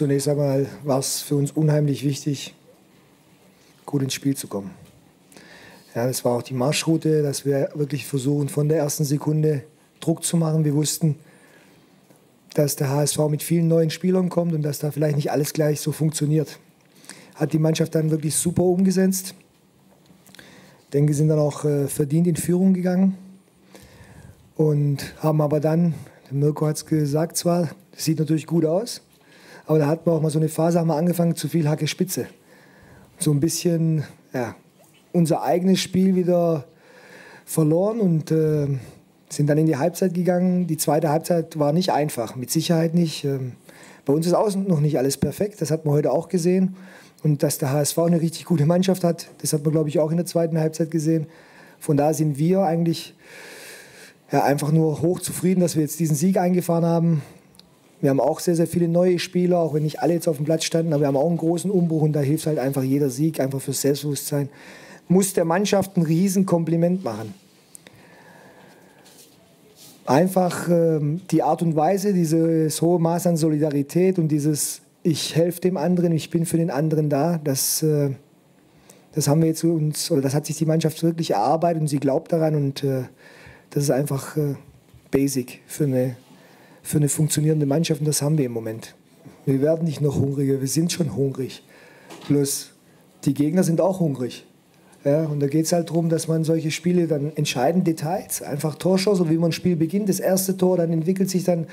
zunächst einmal war es für uns unheimlich wichtig, gut ins Spiel zu kommen. Ja, das war auch die Marschroute, dass wir wirklich versuchen, von der ersten Sekunde Druck zu machen. Wir wussten, dass der HSV mit vielen neuen Spielern kommt und dass da vielleicht nicht alles gleich so funktioniert. Hat die Mannschaft dann wirklich super umgesetzt. Ich denke, sind dann auch verdient in Führung gegangen und haben aber dann, Mirko hat es gesagt zwar, das sieht natürlich gut aus, aber da hat man auch mal so eine Phase, haben wir angefangen, zu viel Hacke Spitze. So ein bisschen, ja, unser eigenes Spiel wieder verloren und sind dann in die Halbzeit gegangen. Die zweite Halbzeit war nicht einfach, mit Sicherheit nicht. Bei uns ist außen noch nicht alles perfekt, das hat man heute auch gesehen. Und dass der HSV eine richtig gute Mannschaft hat, das hat man, glaube ich, auch in der zweiten Halbzeit gesehen. Von da sind wir eigentlich ja, einfach nur hochzufrieden, dass wir jetzt diesen Sieg eingefahren haben. Wir haben auch sehr, sehr viele neue Spieler, auch wenn nicht alle jetzt auf dem Platz standen, aber wir haben auch einen großen Umbruch und da hilft halt einfach jeder Sieg, einfach fürs Selbstbewusstsein. Muss der Mannschaft ein Riesenkompliment machen. Einfach die Art und Weise, dieses hohe Maß an Solidarität und dieses ich helfe dem anderen, ich bin für den anderen da, das haben wir jetzt uns, oder das hat sich die Mannschaft wirklich erarbeitet und sie glaubt daran und das ist einfach basic für eine funktionierende Mannschaft und das haben wir im Moment. Wir werden nicht noch hungriger, wir sind schon hungrig. Bloß die Gegner sind auch hungrig. Ja, und da geht es halt darum, dass man solche Spiele dann entscheidend Details, einfach Torchancen, wie man ein Spiel beginnt, das erste Tor, dann entwickelt sich dann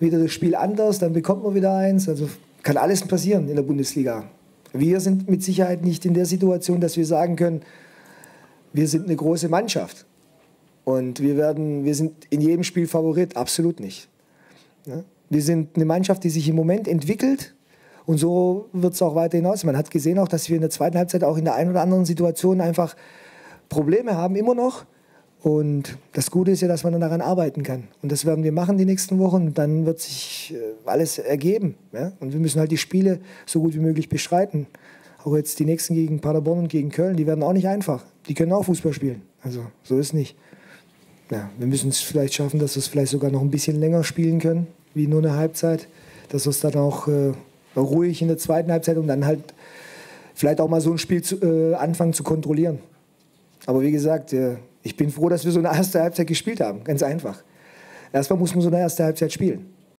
wieder das Spiel anders, dann bekommt man wieder eins. Also kann alles passieren in der Bundesliga. Wir sind mit Sicherheit nicht in der Situation, dass wir sagen können, wir sind eine große Mannschaft und wir sind in jedem Spiel Favorit, absolut nicht. Ja? Wir sind eine Mannschaft, die sich im Moment entwickelt. Und so wird es auch weiter hinaus. Man hat gesehen auch, dass wir in der zweiten Halbzeit auch in der einen oder anderen Situation einfach Probleme haben, immer noch. Und das Gute ist ja, dass man dann daran arbeiten kann. Und das werden wir machen die nächsten Wochen. Und dann wird sich alles ergeben. Ja? Und wir müssen halt die Spiele so gut wie möglich bestreiten. Auch jetzt die nächsten gegen Paderborn und gegen Köln, die werden auch nicht einfach. Die können auch Fußball spielen. Also so ist es nicht. Ja, wir müssen es vielleicht schaffen, dass wir es vielleicht sogar noch ein bisschen länger spielen können, wie nur eine Halbzeit. Dass wir es dann auch ruhig in der zweiten Halbzeit und dann halt vielleicht auch mal so ein Spiel anfangen zu kontrollieren. Aber wie gesagt, ich bin froh, dass wir so eine erste Halbzeit gespielt haben, ganz einfach. Erstmal muss man so eine erste Halbzeit spielen.